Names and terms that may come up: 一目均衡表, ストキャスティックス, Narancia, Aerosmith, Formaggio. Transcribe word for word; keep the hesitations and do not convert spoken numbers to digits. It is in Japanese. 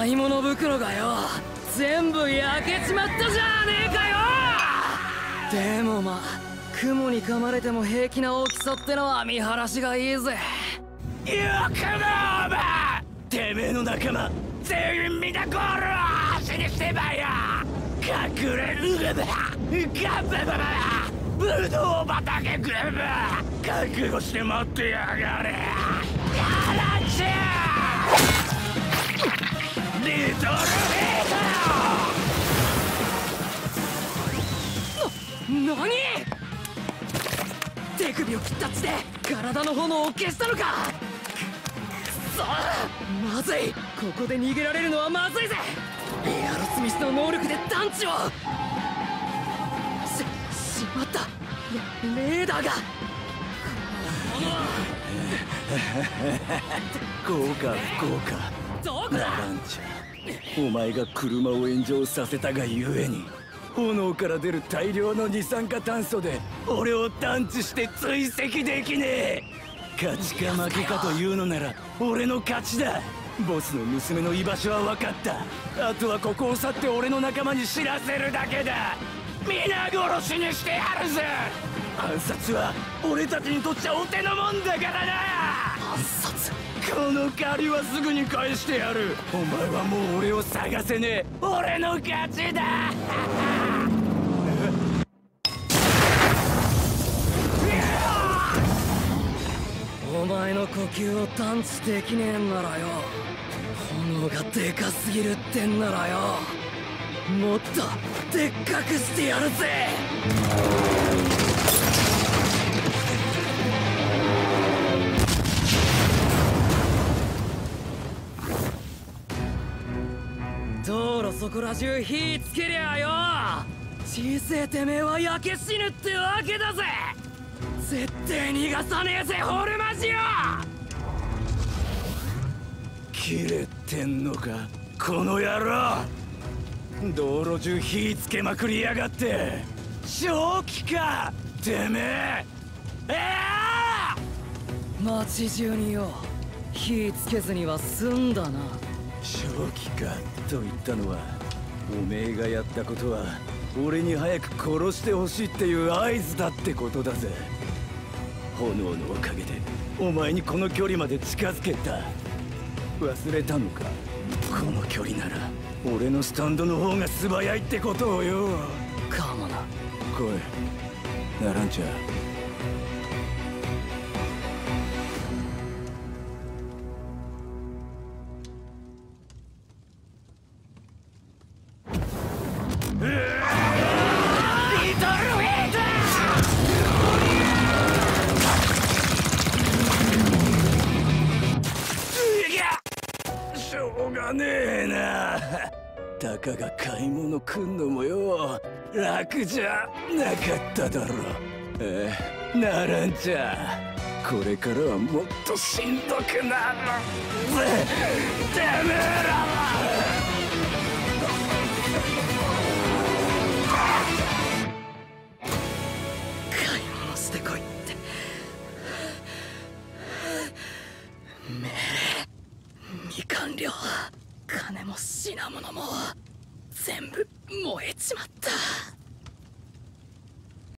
買い物袋がよ全部焼けちまったじゃねえかよ。でもまあ雲に噛まれても平気な大きさってのは見晴らしがいいぜ。よくなお前、てめえの仲間全員見たゴールを足にしてばよ。隠れるがだガンバババブドウ畑グループ覚悟して待ってやがれ。やらんちゃリトルヘイトな、何手首を切ったっちで体の炎を消したのか。くそまずい、ここで逃げられるのはまずいぜ。エアロスミスの能力で探知をし、しまった。レーダーがこうかこうかどこだ。ならんちゃん、お前が車を炎上させたがゆえに炎から出る大量の二酸化炭素で俺を探知して追跡できねえ。勝ちか負けかというのなら俺の勝ちだ。ボスの娘の居場所は分かった。あとはここを去って俺の仲間に知らせるだけだ。皆殺しにしてやるぜ。暗殺は俺たちにとっちゃお手のもんだからな。暗殺、この借りはすぐに返してやる。お前はもう俺を探せねえ。俺の勝ちだお前の呼吸を探知できねえんならよ、炎がでかすぎるってんならよ、もっとでっかくしてやるぜ。道路そこら中火つけりゃよ、小せえてめえは焼け死ぬってわけだぜ。絶対逃がさねえぜホルマジよ。キレてんのかこの野郎、道路中火つけまくりやがって。正気かてめえ。ええー、町中によ火つけずには済んだな。正気かと言ったのはおめえがやったことは俺に早く殺してほしいっていう合図だってことだぜ。炎のおかげでお前にこの距離まで近づけた。忘れたのか、この距離なら俺のスタンドの方が素早いってことをよ。かもな。来いナランチャー。たかが買い物来んのもよ楽じゃなかっただろ。ええ、ならんちゃこれからはもっとしんどくなるぜてめえらは。買い物してこいって命令。未完了、金も品物も全部燃えちまった。